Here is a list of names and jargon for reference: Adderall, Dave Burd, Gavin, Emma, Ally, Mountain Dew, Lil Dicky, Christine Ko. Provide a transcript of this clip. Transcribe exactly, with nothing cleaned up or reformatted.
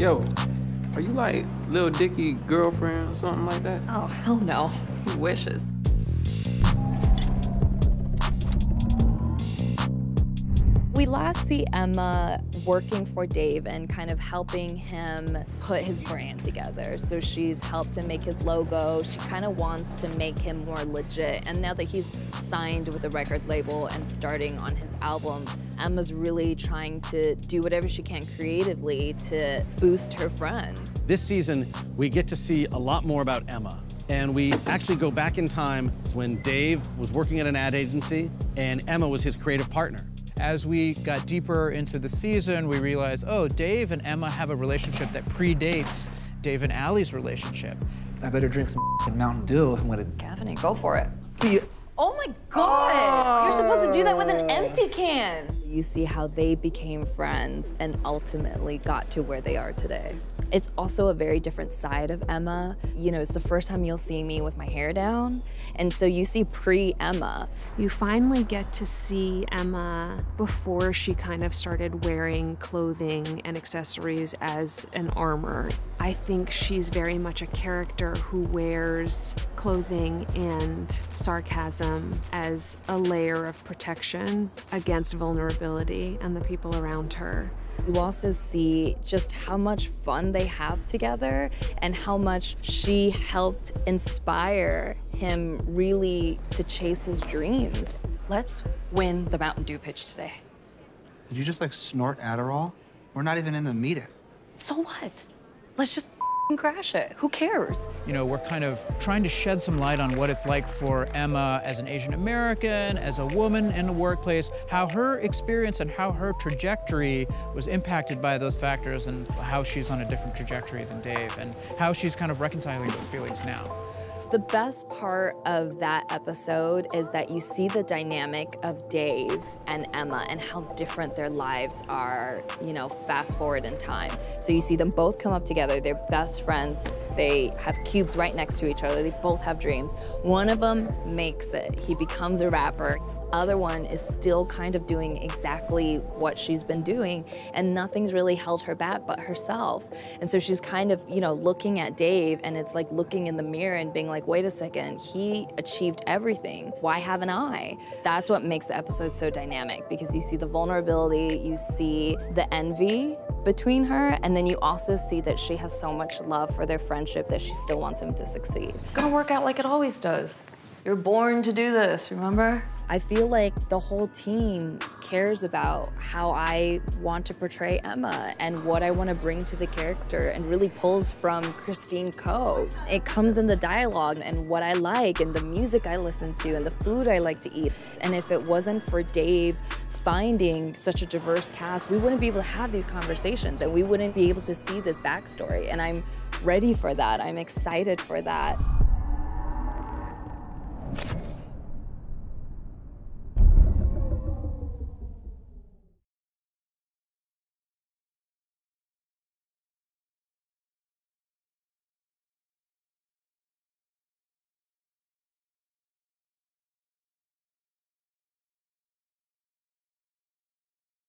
Yo, are you like Lil Dicky girlfriend or something like that? Oh, hell no. Who wishes? We last see Emma working for Dave and kind of helping him put his brand together. So she's helped him make his logo. She kind of wants to make him more legit. And now that he's signed with a record label and starting on his album, Emma's really trying to do whatever she can creatively to boost her friend. This season, we get to see a lot more about Emma. And we actually go back in time when Dave was working at an ad agency and Emma was his creative partner. As we got deeper into the season, we realized, oh, Dave and Emma have a relationship that predates Dave and Ally's relationship. I better drink some Mountain Dew if I'm gonna... Gavin, go for it. You... Oh my God! Oh. You're supposed to do that with an empty can. You see how they became friends and ultimately got to where they are today. It's also a very different side of Emma. You know, it's the first time you'll see me with my hair down. And so you see pre-Emma. You finally get to see Emma before she kind of started wearing clothing and accessories as an armor. I think she's very much a character who wears clothing and sarcasm as a layer of protection against vulnerability and the people around her. You also see just how much fun they have together and how much she helped inspire him really to chase his dreams. Let's win the Mountain Dew pitch today. Did you just like snort Adderall? We're not even in the meeting. So what? Let's just crash it. Who cares? You know, we're kind of trying to shed some light on what it's like for Emma as an Asian American, as a woman in the workplace, how her experience and how her trajectory was impacted by those factors and how she's on a different trajectory than Dave and how she's kind of reconciling those feelings now. The best part of that episode is that you see the dynamic of Dave and Emma and how different their lives are, you know, fast forward in time. So you see them both come up together, they're best friends, they have cubes right next to each other, they both have dreams. One of them makes it, he becomes a rapper. Other one is still kind of doing exactly what she's been doing and nothing's really held her back but herself. And so she's kind of, you know, looking at Dave and it's like looking in the mirror and being like, wait a second, he achieved everything. Why haven't I? That's what makes the episode so dynamic because you see the vulnerability, you see the envy between her, and then you also see that she has so much love for their friendship that she still wants him to succeed. It's gonna work out like it always does. You're born to do this, remember? I feel like the whole team cares about how I want to portray Emma and what I want to bring to the character and really pulls from Christine Ko. It comes in the dialogue and what I like and the music I listen to and the food I like to eat. And if it wasn't for Dave finding such a diverse cast, we wouldn't be able to have these conversations and we wouldn't be able to see this backstory. And I'm ready for that. I'm excited for that.